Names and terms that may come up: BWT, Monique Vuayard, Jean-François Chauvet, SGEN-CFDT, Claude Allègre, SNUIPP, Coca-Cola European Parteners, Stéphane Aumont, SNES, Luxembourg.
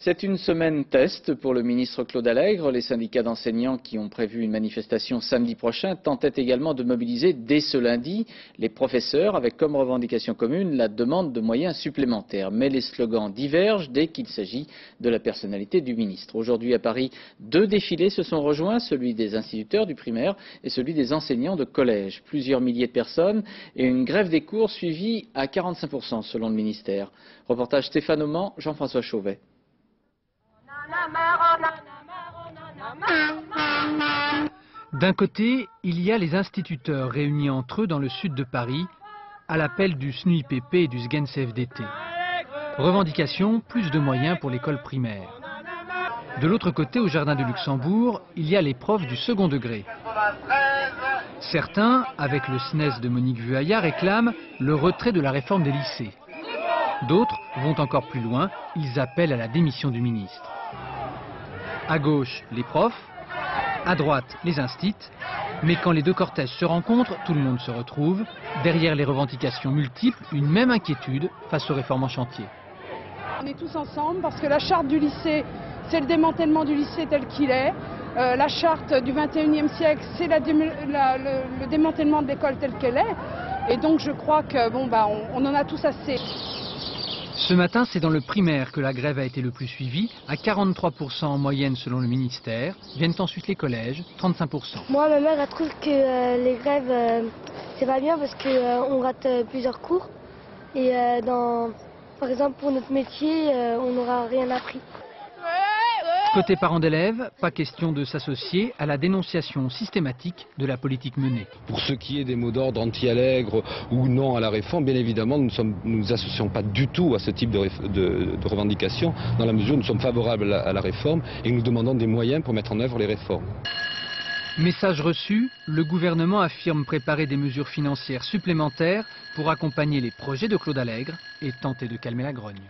C'est une semaine test pour le ministre Claude Allègre. Les syndicats d'enseignants qui ont prévu une manifestation samedi prochain tentaient également de mobiliser dès ce lundi les professeurs avec comme revendication commune la demande de moyens supplémentaires. Mais les slogans divergent dès qu'il s'agit de la personnalité du ministre. Aujourd'hui à Paris, deux défilés se sont rejoints, celui des instituteurs du primaire et celui des enseignants de collège. Plusieurs milliers de personnes et une grève des cours suivie à 45% selon le ministère. Reportage Stéphane Aumont, Jean-François Chauvet. D'un côté, il y a les instituteurs réunis entre eux dans le sud de Paris à l'appel du SNUIPP et du SGEN-CFDT. Revendication, plus de moyens pour l'école primaire. De l'autre côté, au jardin du Luxembourg, il y a les profs du second degré. Certains, avec le SNES de Monique Vuayard, réclament le retrait de la réforme des lycées. D'autres vont encore plus loin, ils appellent à la démission du ministre. À gauche, les profs, à droite, les instits, mais quand les deux cortèges se rencontrent, tout le monde se retrouve. Derrière les revendications multiples, une même inquiétude face aux réformes en chantier. On est tous ensemble parce que la charte du lycée, c'est le démantèlement du lycée tel qu'il est. La charte du 21e siècle, c'est le démantèlement de l'école telle qu'elle est. Et donc je crois que on en a tous assez. Ce matin, c'est dans le primaire que la grève a été le plus suivie, à 43% en moyenne selon le ministère. Viennent ensuite les collèges, 35%. Moi, ma mère, elle trouve que les grèves, c'est pas bien parce qu'on rate plusieurs cours. Et par exemple, pour notre métier, on n'aura rien appris. Côté parents d'élèves, pas question de s'associer à la dénonciation systématique de la politique menée. Pour ce qui est des mots d'ordre anti-Allègre ou non à la réforme, bien évidemment, nous ne nous associons pas du tout à ce type de revendications, dans la mesure où nous sommes favorables à la réforme et nous demandons des moyens pour mettre en œuvre les réformes. Message reçu, le gouvernement affirme préparer des mesures financières supplémentaires pour accompagner les projets de Claude Allègre et tenter de calmer la grogne.